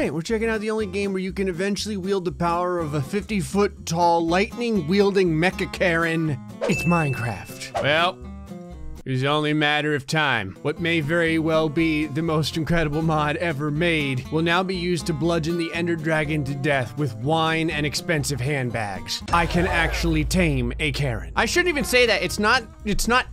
Alright, we're checking out the only game where you can eventually wield the power of a 50-foot-tall, lightning-wielding mecha Karen. It's Minecraft. Well, it was only a matter of time. What may very well be the most incredible mod ever made will now be used to bludgeon the Ender Dragon to death with wine and expensive handbags. I can actually tame a Karen. I shouldn't even say that. It's not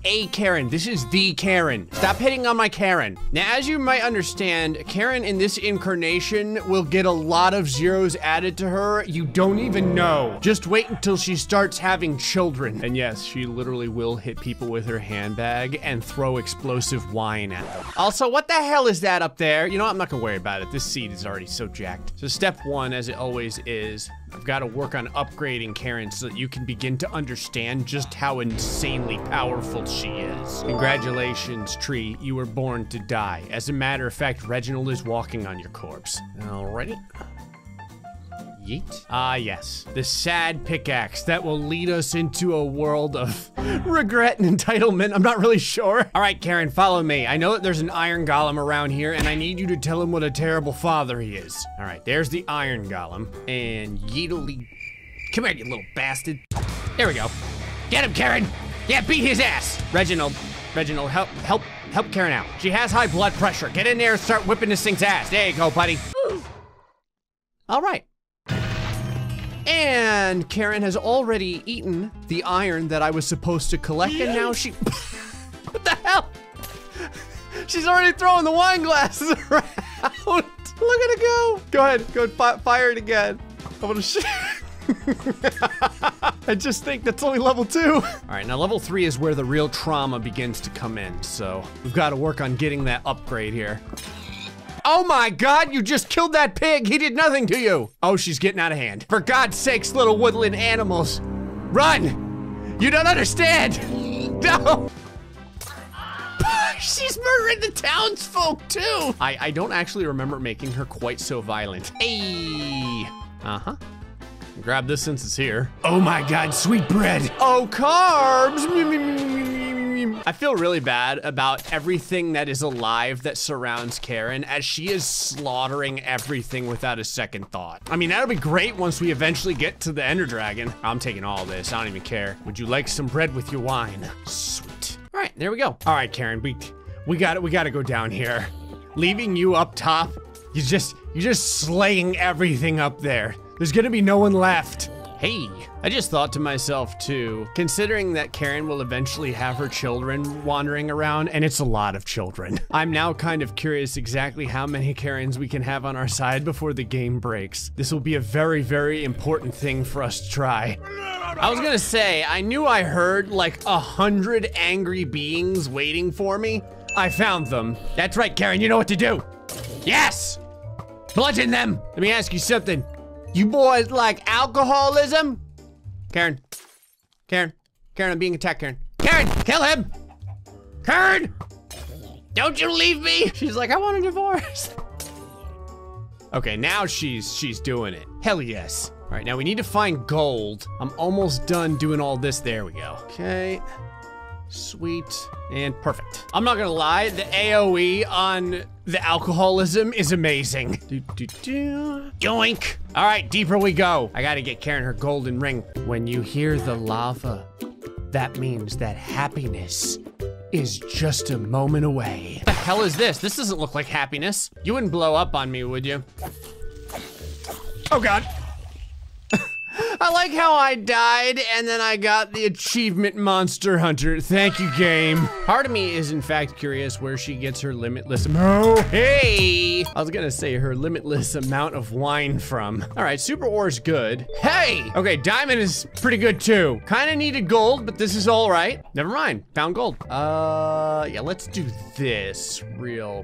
a Karen. This is the Karen. Stop hitting on my Karen. Now, as you might understand, Karen in this incarnation will get a lot of zeros added to her. You don't even know. Just wait until she starts having children. And yes, she literally will hit people with her handbag and throw explosive wine at them. Also, what the hell is that up there? You know what? I'm not gonna worry about it. This seed is already so jacked. So step one, as it always is, I've got to work on upgrading Karen so that you can begin to understand just how insanely powerful she is. Congratulations, tree. You were born to die. As a matter of fact, Reginald is walking on your corpse. Alrighty. Yeet. Ah, yes. The sad pickaxe that will lead us into a world of regret and entitlement. I'm not really sure. All right, Karen, follow me. I know that there's an iron golem around here, and I need you to tell him what a terrible father he is. All right, there's the iron golem. And yeetily. Come here, you little bastard. There we go. Get him, Karen. Yeah, beat his ass. Reginald, help Karen out. She has high blood pressure. Get in there and start whipping this thing's ass. There you go, buddy. All right. And Karen has already eaten the iron that I was supposed to collect, and now she... What the hell? She's already throwing the wine glasses around. Look at it go. Go ahead, go fire it again. I want to shoot. I just think that's only level 2. All right, now level 3 is where the real trauma begins to come in, so we've got to work on getting that upgrade here. Oh my God, you just killed that pig. He did nothing to you. Oh, she's getting out of hand. For God's sakes, little woodland animals, run. You don't understand. No. She's murdering the townsfolk too. I don't actually remember making her quite so violent. Hey. Uh-huh. Grab this since it's here. Oh my God, sweet bread. Oh, carbs. I feel really bad about everything that is alive that surrounds Karen as she is slaughtering everything without a second thought. I mean, that'll be great once we eventually get to the Ender Dragon. I'm taking all this, I don't even care. Would you like some bread with your wine? Sweet. All right, there we go. All right, Karen, we gotta go down here. Leaving you up top, you're just slaying everything up there. There's gonna be no one left. Hey, I just thought to myself too, considering that Karen will eventually have her children wandering around, and it's a lot of children. I'm now kind of curious exactly how many Karens we can have on our side before the game breaks. This will be a very, very important thing for us to try. I was gonna say, I knew I heard like 100 angry beings waiting for me. I found them. That's right, Karen, you know what to do. Yes, bludgeon them. Let me ask you something. You boys like alcoholism? Karen, I'm being attacked, Karen. Karen, kill him! Karen! Don't you leave me! She's like, I want a divorce. Okay, now she's doing it. Hell yes. All right, now we need to find gold. I'm almost done doing all this. There we go. Okay. Sweet and perfect. I'm not gonna lie, the AOE on the alcoholism is amazing. Doink. All right, deeper we go. I gotta get Karen her golden ring. When you hear the lava, that means that happiness is just a moment away. What the hell is this? This doesn't look like happiness. You wouldn't blow up on me, would you? Oh God. I like how I died and then I got the achievement Monster Hunter. Thank you, game. Part of me is in fact curious where she gets her limitless. Oh, hey! I was gonna say her limitless amount of wine from. All right, super ore's good. Hey! Okay, diamond is pretty good too. Kinda needed gold, but this is all right. Never mind, found gold. Yeah, let's do this real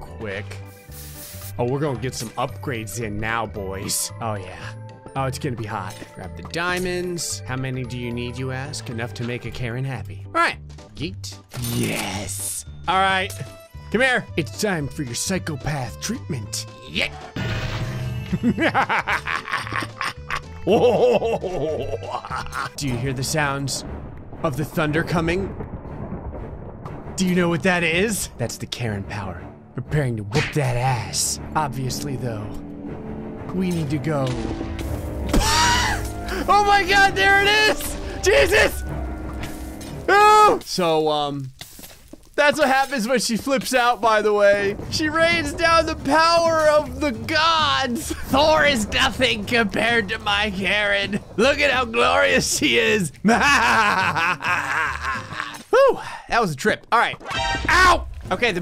quick. Oh, we're gonna get some upgrades in now, boys. Oh yeah. Oh, it's gonna be hot. Grab the diamonds. How many do you need, you ask? Enough to make a Karen happy. All right, yeet. Yes. All right, come here. It's time for your psychopath treatment. Yeah. Whoa. Do you hear the sounds of the thunder coming? Do you know what that is? That's the Karen power. Preparing to whoop that ass. Obviously, though, we need to go. Oh my God, there it is! Jesus! Oh! So, that's what happens when she flips out, by the way. She rains down the power of the gods. Thor is nothing compared to my Karen. Look at how glorious she is. Whew, that was a trip. All right. Ow! Okay,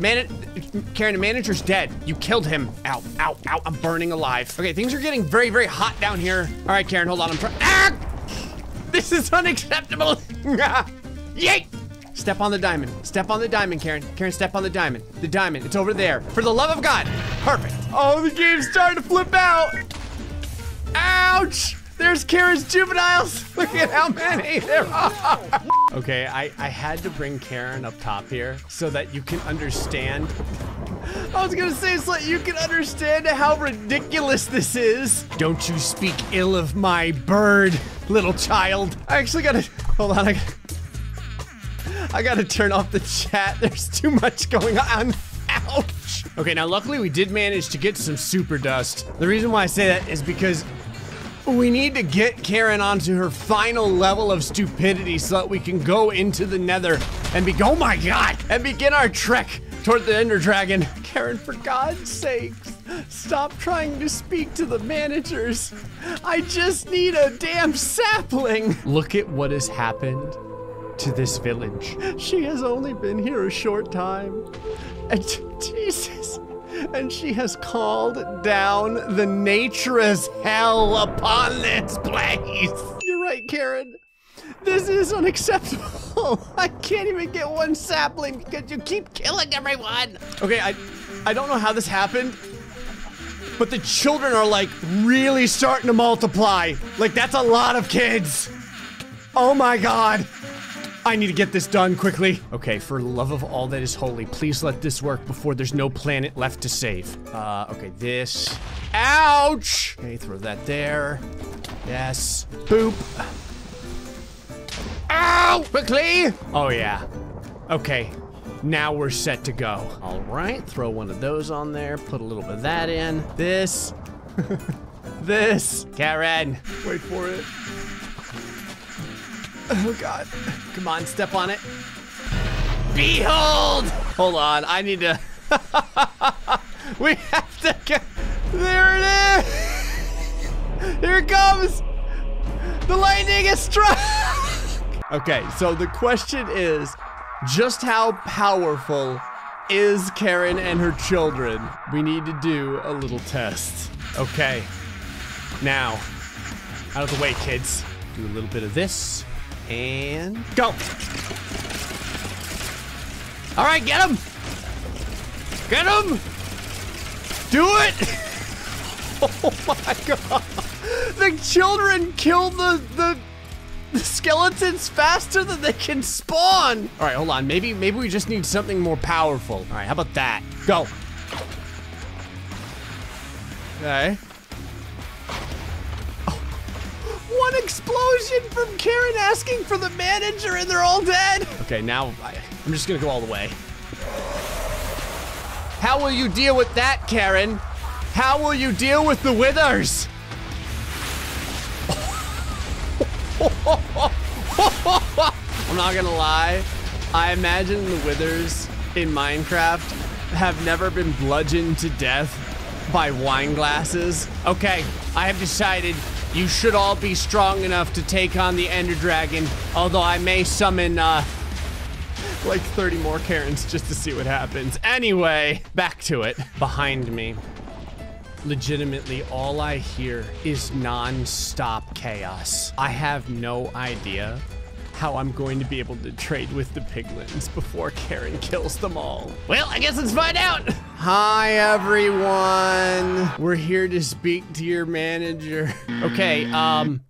Karen, the manager's dead. You killed him. Ow, ow, ow, I'm burning alive. Okay, things are getting very, very hot down here. All right, Karen, hold on, I'm trying. Ah! This is unacceptable. Yay! Step on the diamond. Step on the diamond, Karen. Karen, step on the diamond. The diamond, it's over there. For the love of God. Perfect. Oh, the game's starting to flip out. Ouch. There's Karen's juveniles. Look at how many there are. Okay, I had to bring Karen up top here so that you can understand. I was gonna say, so that you can understand how ridiculous this is. Don't you speak ill of my bird, little child. I actually gotta, hold on. I gotta turn off the chat. There's too much going on. Ouch. Okay, now luckily we did manage to get some super dust. The reason why I say that is because we need to get Karen onto her final level of stupidity so that we can go into the nether and oh my God, and begin our trek toward the Ender Dragon. Karen, for God's sakes, stop trying to speak to the managers. I just need a damn sapling. Look at what has happened to this village. She has only been here a short time, and Jesus, and she has called down the nature as hell upon this place. You're right, Karen. This is unacceptable. I can't even get one sapling because you keep killing everyone. Okay, I don't know how this happened, but the children are like really starting to multiply. Like, that's a lot of kids. Oh my God. I need to get this done quickly. Okay, for the love of all that is holy, please let this work before there's no planet left to save. Okay, this. Ouch! Okay, throw that there. Yes. Boop. Ow! Quickly! Oh, yeah. Okay, now we're set to go. All right, throw one of those on there. Put a little bit of that in. This. This. Karen. Wait for it. Oh God, come on, step on it. Behold! Hold on, I need to, we have to get, there it is! Here it comes! The lightning is struck! Okay, so the question is, just how powerful is Karen and her children? We need to do a little test. Okay, now, out of the way, kids. Do a little bit of this. And go. All right, get him. Get him. Do it. Oh my God. The children kill the skeletons faster than they can spawn. All right, hold on. Maybe we just need something more powerful. All right, how about that? Go. Okay. One explosion from Karen asking for the manager and they're all dead. Okay, now I'm just gonna go all the way. How will you deal with that, Karen? How will you deal with the withers? I'm not gonna lie. I imagine the withers in Minecraft have never been bludgeoned to death by wine glasses. Okay, I have decided you should all be strong enough to take on the Ender Dragon, although I may summon, like 30 more Karens just to see what happens. Anyway, back to it. Behind me, legitimately, all I hear is non-stop chaos. I have no idea how I'm going to be able to trade with the piglins before Karen kills them all. Well, I guess let's find out. Hi, everyone. We're here to speak to your manager. Okay, I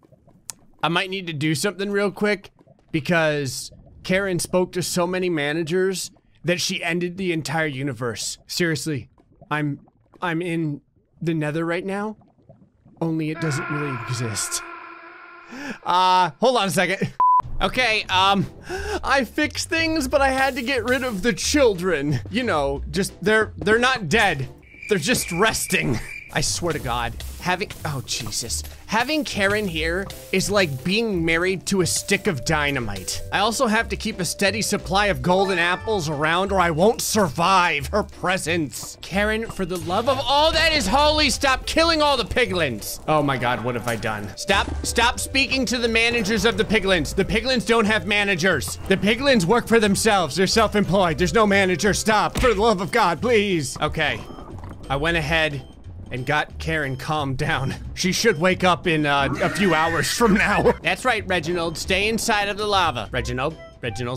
might need to do something real quick because Karen spoke to so many managers that she ended the entire universe. Seriously, I'm in the nether right now, only it doesn't really exist. Hold on a second. Okay, I fixed things, but I had to get rid of the children. You know, just, they're not dead. They're just resting. I swear to God, oh Jesus. Having Karen here is like being married to a stick of dynamite. I also have to keep a steady supply of golden apples around or I won't survive her presence. Karen, for the love of all that is holy, stop killing all the piglins. Oh my God, what have I done? Stop speaking to the managers of the piglins. The piglins don't have managers. The piglins work for themselves. They're self-employed. There's no manager. Stop, for the love of God, please. Okay, I went ahead and got Karen calmed down. She should wake up in a few hours from now. That's right, Reginald, stay inside of the lava. Reginald,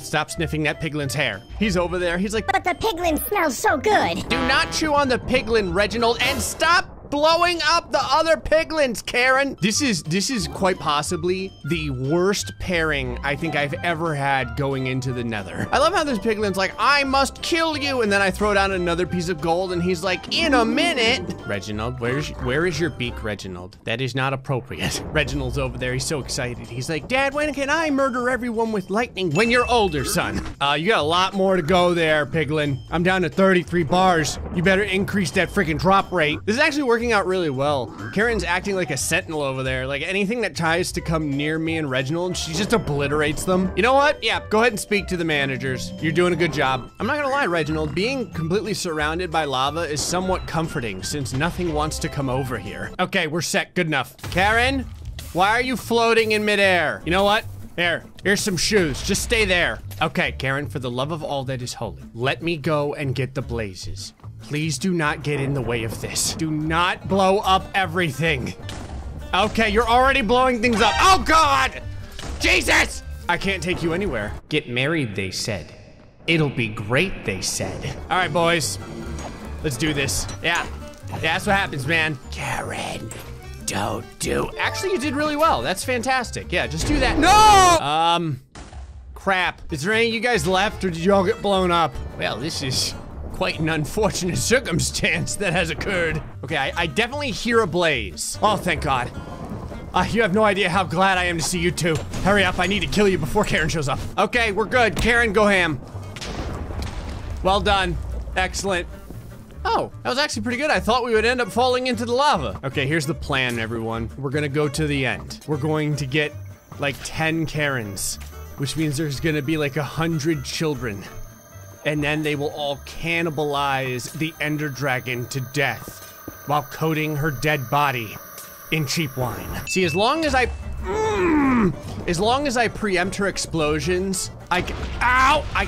stop sniffing that piglin's hair. He's over there, he's like, but the piglin smells so good. Do not chew on the piglin, Reginald, and stop blowing up the other piglins, Karen. This is quite possibly the worst pairing I think I've ever had going into the nether. I love how this piglin's like, I must kill you. And then I throw down another piece of gold and he's like, in a minute. Reginald, where is your beak, Reginald? That is not appropriate. Reginald's over there, he's so excited. He's like, Dad, when can I murder everyone with lightning? When you're older, son. You got a lot more to go there, piglin. I'm down to 33 bars. You better increase that freaking drop rate. This is actually working out really well. Karen's acting like a sentinel over there. Like anything that tries to come near me and Reginald, she just obliterates them. You know what? Yeah, go ahead and speak to the managers. You're doing a good job. I'm not gonna lie, Reginald, being completely surrounded by lava is somewhat comforting since nothing wants to come over here. Okay, we're set, good enough. Karen, why are you floating in midair? You know what? Here, here's some shoes, just stay there. Okay, Karen, for the love of all that is holy, let me go and get the blazes. Please do not get in the way of this. Do not blow up everything. Okay, you're already blowing things up. Oh God! Jesus! I can't take you anywhere. Get married, they said. It'll be great, they said. All right, boys, let's do this. Yeah, that's what happens, man. Karen, don't do. Actually, you did really well. That's fantastic. Yeah, just do that. No! Crap. Is there any of you guys left or did you all get blown up? Well, this is quite an unfortunate circumstance that has occurred. Okay, I definitely hear a blaze. Oh, thank God. You have no idea how glad I am to see you two. Hurry up, I need to kill you before Karen shows up. Okay, we're good. Karen, go ham. Well done. Excellent. Oh, that was actually pretty good. I thought we would end up falling into the lava. Okay, here's the plan, everyone. We're gonna go to the end. We're going to get like 10 Karens, which means there's gonna be like 100 children. And then they will all cannibalize the Ender Dragon to death while coating her dead body in cheap wine. See, as long as I preempt her explosions, I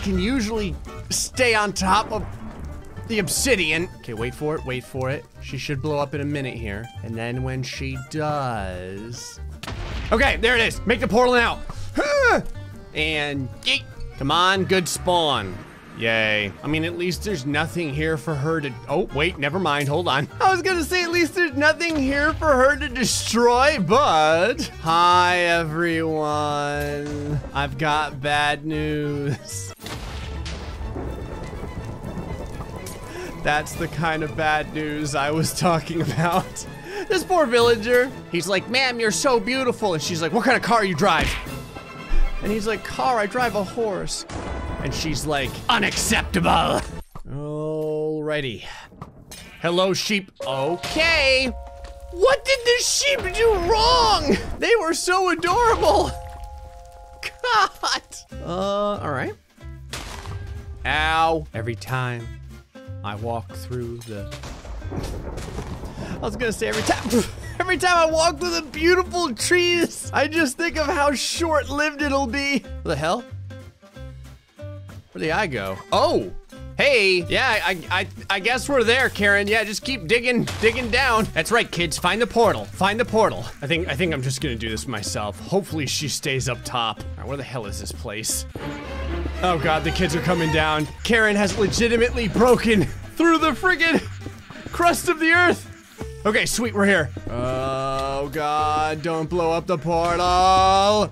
can usually stay on top of the obsidian. Okay, wait for it, wait for it. She should blow up in a minute here. And then when she does, okay, there it is. Make the portal now. And yeet. Come on, good spawn. Yay. I mean, at least there's nothing here for her to, oh, wait, never mind, hold on. I was gonna say, at least there's nothing here for her to destroy, but. Hi, everyone. I've got bad news. That's the kind of bad news I was talking about. This poor villager, he's like, ma'am, you're so beautiful. And she's like, what kind of car you drive? And he's like, car, I drive a horse. And she's like, unacceptable. Alrighty. Hello, sheep. Okay. What did the sheep do wrong? They were so adorable. God. All right. Ow. Every time I walk through the... I was gonna say every time I walk through the beautiful trees, I just think of how short-lived it'll be. What the hell? Where'd the eye go? Oh, hey, yeah, I guess we're there, Karen. Yeah, just keep digging down. That's right, kids, find the portal, find the portal. I think I'm just gonna do this myself. Hopefully she stays up top. All right, where the hell is this place? Oh God, the kids are coming down. Karen has legitimately broken through the friggin' crust of the earth. Okay, sweet, we're here. Oh God, don't blow up the portal.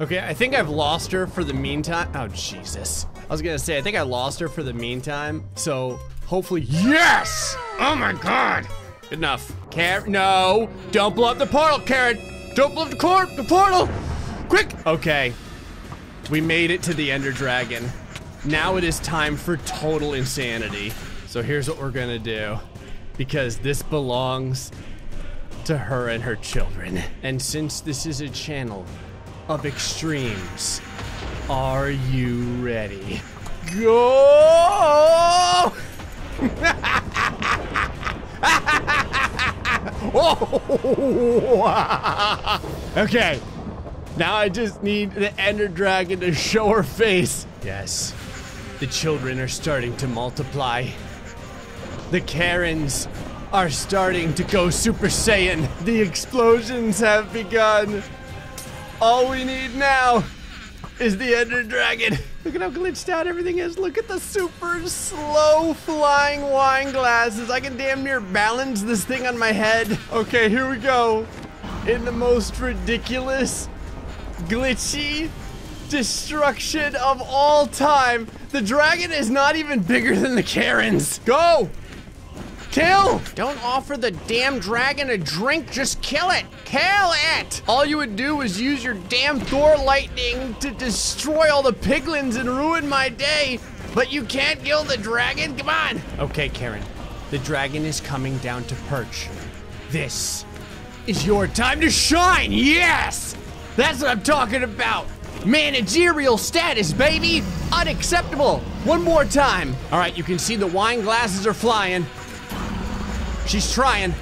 Okay, I think I've lost her for the meantime. Oh, Jesus. I was gonna say, I think I lost her for the meantime. So hopefully, yes! Oh my God. Good enough. Karen, no, don't blow up the portal, Karen. Don't blow up the portal. Quick! Okay. We made it to the Ender Dragon. Now it is time for total insanity. So here's what we're gonna do. Because this belongs to her and her children. And since this is a channel of extremes, are you ready? Go! Okay, now I just need the Ender Dragon to show her face. Yes, the children are starting to multiply. The Karens are starting to go Super Saiyan. The explosions have begun. All we need now is the Ender Dragon. Look at how glitched out everything is. Look at the super slow flying wine glasses. I can damn near balance this thing on my head. Okay, here we go. In the most ridiculous, glitchy destruction of all time. The dragon is not even bigger than the Karens. Go! Kill! Don't offer the damn dragon a drink, just kill it! Kill it! All you would do is use your damn Thor lightning to destroy all the piglins and ruin my day, but you can't kill the dragon? Come on! Okay, Karen, the dragon is coming down to perch. This is your time to shine, yes! That's what I'm talking about! Managerial status, baby! Unacceptable! One more time! All right, you can see the wine glasses are flying. She's trying.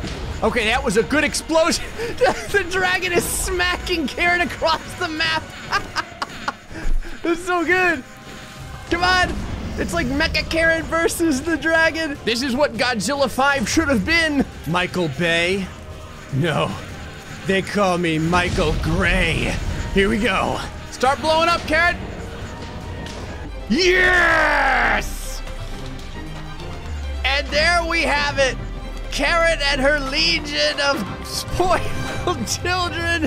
Okay, that was a good explosion. The dragon is smacking Karen across the map. It's so good. Come on. It's like Mecha Karen versus the dragon. This is what Godzilla 5 should have been. Michael Bay? No. They call me Michael Gray. Here we go. Start blowing up, Karen. Yes! And there we have it. Karen and her legion of spoiled children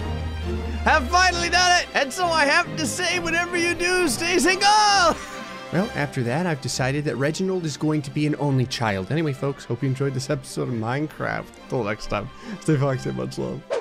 have finally done it. And so I have to say, whatever you do, stay single. Well, after that, I've decided that Reginald is going to be an only child. Anyway, folks, hope you enjoyed this episode of Minecraft. Till next time, stay foxy, much love.